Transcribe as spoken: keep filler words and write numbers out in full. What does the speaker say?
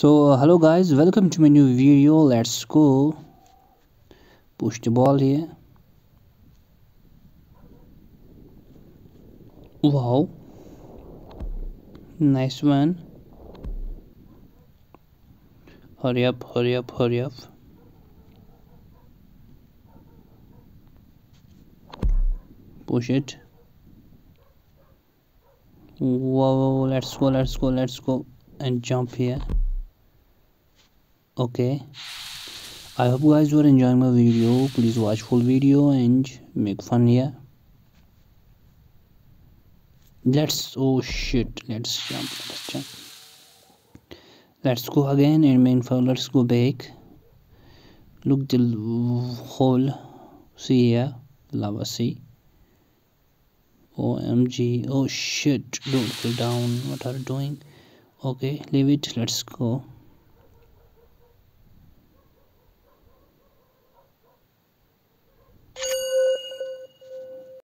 So hello guys, welcome to my new video. Let's go push the ball here. Wow, nice one. Hurry up, hurry up, hurry up. Push it. Whoa, let's go, let's go, let's go and jump here. Okay, I hope you guys were enjoying my video. Please watch full video and make fun here. Let's, oh shit, let's jump, let's jump. Let's go again and main foul. Let's go back. Look the hole. See here, lava sea. O M G, oh shit, don't go down. What are you doing? Okay, leave it, let's go.